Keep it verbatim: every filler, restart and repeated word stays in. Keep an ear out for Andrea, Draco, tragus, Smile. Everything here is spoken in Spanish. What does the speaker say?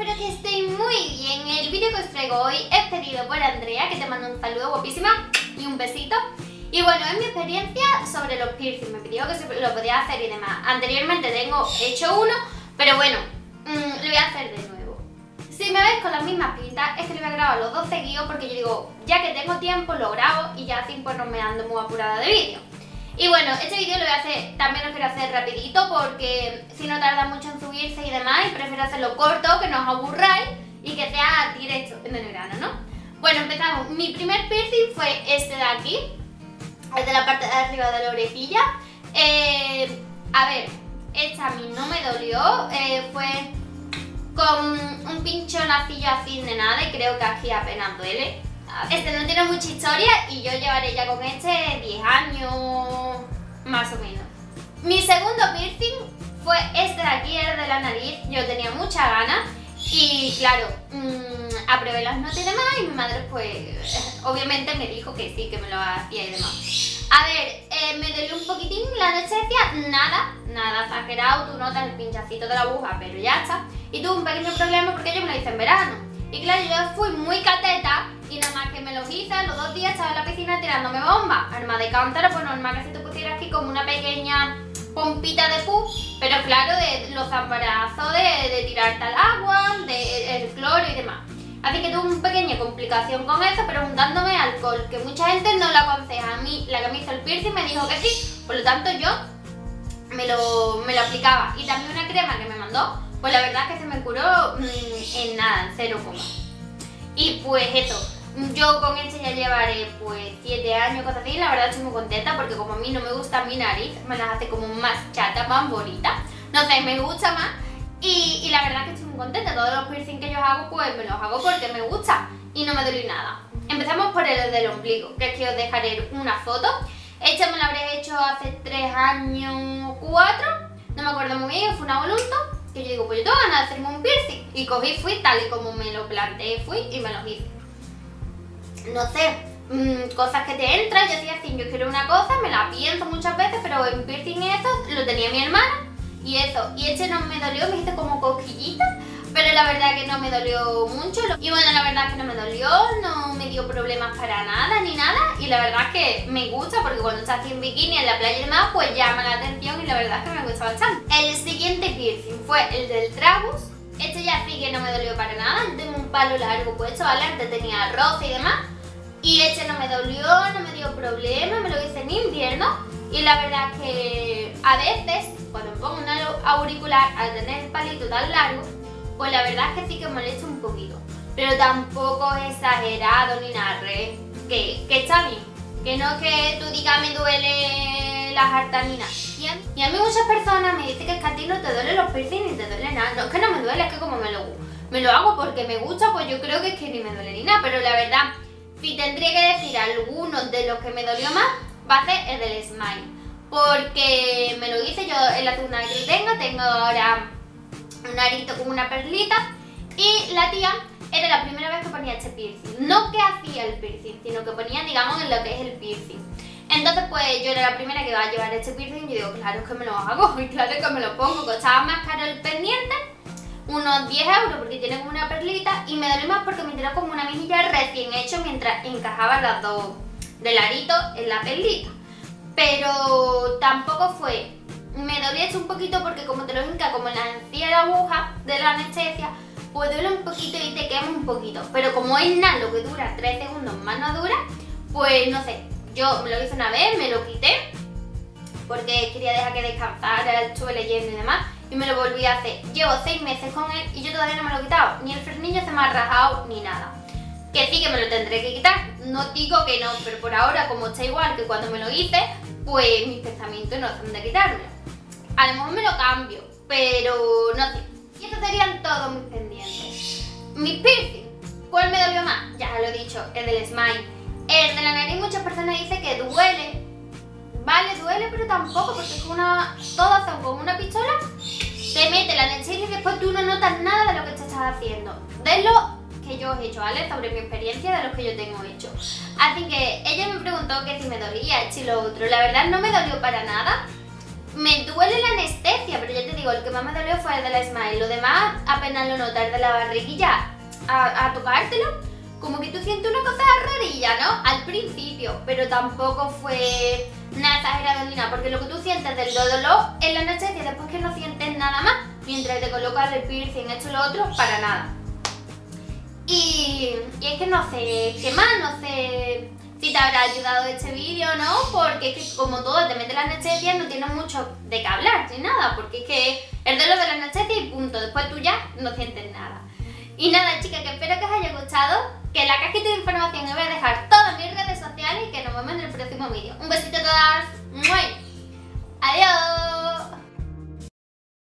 espero que estén muy bien. El vídeo que os traigo hoy es pedido por Andrea, que te mando un saludo guapísima y un besito. Y bueno, es mi experiencia sobre los piercings. Me pidió que se lo podía hacer y demás. Anteriormente tengo hecho uno, pero bueno, mmm, lo voy a hacer de nuevo. Si me veis con las mismas pintas, es que lo voy a grabar los dos seguidos, porque yo digo, ya que tengo tiempo, lo grabo y ya cinco no me ando muy apurada de vídeo. Y bueno, este vídeo lo voy a hacer, también lo quiero hacer rapidito porque si no tarda mucho en subirse y demás, y prefiero hacerlo corto, que no os aburráis y que sea directo en el grano, ¿no? Bueno, empezamos. Mi primer piercing fue este de aquí, el de la parte de arriba de la orejilla. Eh, a ver, esta a mí no me dolió, eh, fue con un pinchonacillo así de nada y creo que aquí apenas duele. Este no tiene mucha historia y yo llevaré ya con este diez años, más o menos. Mi segundo piercing fue este de aquí, el de la nariz. Yo tenía mucha ganas y claro, mmm, aprobé las notas y demás y mi madre pues obviamente me dijo que sí, que me lo hacía y demás. A ver, eh, me dolió un poquitín la anestesia, nada, nada exagerado, tú notas el pinchacito de la aguja, pero ya está. Y tuve un pequeño problema porque yo me lo hice en verano. Y claro, yo fui muy cateta. Y nada más que me lo hice, los dos días estaba en la piscina tirándome bombas. Arma de cántaro, pues normal que se te pusiera aquí como una pequeña pompita de pus, pero claro, de los zamparazos, de, de tirarte al agua, de el cloro y demás. Así que tuve una pequeña complicación con eso, pero untándome alcohol, que mucha gente no lo aconseja. A mí, la que me hizo el piercing me dijo que sí, por lo tanto yo me lo, me lo aplicaba. Y también una crema que me mandó, pues la verdad es que se me curó mmm, en nada, en cero coma. Y pues eso. Yo con este ya llevaré pues siete años, cosas así, y la verdad estoy muy contenta porque como a mí no me gusta mi nariz, me las hace como más chata, más bonita, no sé, me gusta más y, y la verdad que estoy muy contenta. Todos los piercing que yo hago pues me los hago porque me gusta y no me duele nada. Empezamos por el del ombligo, que es que os dejaré una foto. Este me lo habré hecho hace tres años, cuatro, no me acuerdo muy bien, fue una volunta que yo digo, pues yo tengo ganas de hacerme un piercing y cogí, fui tal y como me lo planteé, fui y me los hice. No sé, mmm, cosas que te entran, yo soy así, yo quiero una cosa, me la pienso muchas veces, pero en piercing eso lo tenía mi hermana y eso, y este no me dolió, me hice como cosquillitas, pero la verdad que no me dolió mucho, y bueno, la verdad que no me dolió, no me dio problemas para nada, ni nada, y la verdad que me gusta, porque cuando estás aquí en bikini en la playa y demás, pues llama la atención y la verdad que me gusta bastante. El siguiente piercing fue el del tragus. Este ya sí que no me dolió para nada, tengo un palo largo puesto, ¿vale? Antes tenía roce y demás. Y este no me dolió, no me dio problema, me lo hice en invierno. Y la verdad es que a veces, cuando pongo un auricular, al tener el palito tan largo, pues la verdad es que sí que molesta un poquito. Pero tampoco es exagerado ni nada, ¿eh? que, que está bien. Que no es que tú digas me duele las jartaninas. Y a mí muchas personas me dicen que es que a ti no te duelen los piercings ni te duele nada. No, es que no me duele, es que como me lo, me lo hago porque me gusta, pues yo creo que es que ni me duele ni nada. Pero la verdad, si tendría que decir alguno de los que me dolió más, va a ser el del smile. Porque me lo hice yo en la segunda que tengo, tengo ahora un arito con una perlita. Y la tía era la primera vez que ponía este piercing. No que hacía el piercing, sino que ponía, digamos, en lo que es el piercing. Entonces pues yo era la primera que iba a llevar este piercing y yo digo, claro es que me lo hago y claro es que me lo pongo. Costaba más caro el pendiente, unos diez euros, porque tiene como una perlita y me dolió más porque me tiró como una mejilla recién hecho mientras encajaba las dos del arito en la perlita. Pero tampoco fue, me dolió esto un poquito porque como te lo hinca como en la encía de la aguja de la anestesia, pues duele un poquito y te quema un poquito. Pero como es nada lo que dura tres segundos más no dura, pues no sé. Yo me lo hice una vez, me lo quité porque quería dejar que descansara, estuve leyendo y demás y me lo volví a hacer. Llevo seis meses con él y yo todavía no me lo he quitado, ni el frenillo se me ha rajado ni nada. Que sí que me lo tendré que quitar, no digo que no, pero por ahora como está igual que cuando me lo hice, pues mis pensamientos no son de quitármelo. A lo mejor me lo cambio, pero no sé. Y estos serían todos mis pendientes. Mis piercing, ¿cuál me dolió más? Ya lo he dicho, el del smile. El de la nariz muchas personas dicen que duele, vale, duele, pero tampoco, porque es una, todas son con una pistola, te mete la anestesia y después tú no notas nada de lo que te estás haciendo, de lo que yo os he hecho, ¿vale? Sobre mi experiencia de lo que yo tengo hecho. Así que ella me preguntó que si me dolía, si lo otro, la verdad no me dolió para nada, Me duele la anestesia, pero ya te digo, el que más me dolió fue el de la Smile. Lo demás apenas lo notas, de la barriguilla a, a tocártelo, como que tú sientes una cosa rarilla, ¿no? Al principio, pero tampoco fue nada exagerado ni nada, porque lo que tú sientes del dolor es la anestesia, después que no sientes nada más, mientras te colocas el piercing, esto lo otro, para nada. Y, y es que no sé qué más, no sé si te habrá ayudado este vídeo, ¿no? Porque es que como todo, te mete la anestesia, no tienes mucho de qué hablar, ni nada, porque es que el dolor de la anestesia y punto, después tú ya no sientes nada. Y nada, chicas, que espero que os haya gustado, que en la cajita de información os voy a dejar todas mis redes sociales y que nos vemos en el próximo vídeo. Un besito a todas. ¡Mua! Adiós.